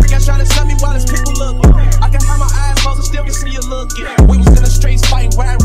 freak out trying to tell me why this people look. I can hide my eyes closed and still can see you looking. We was in the streets fighting wild.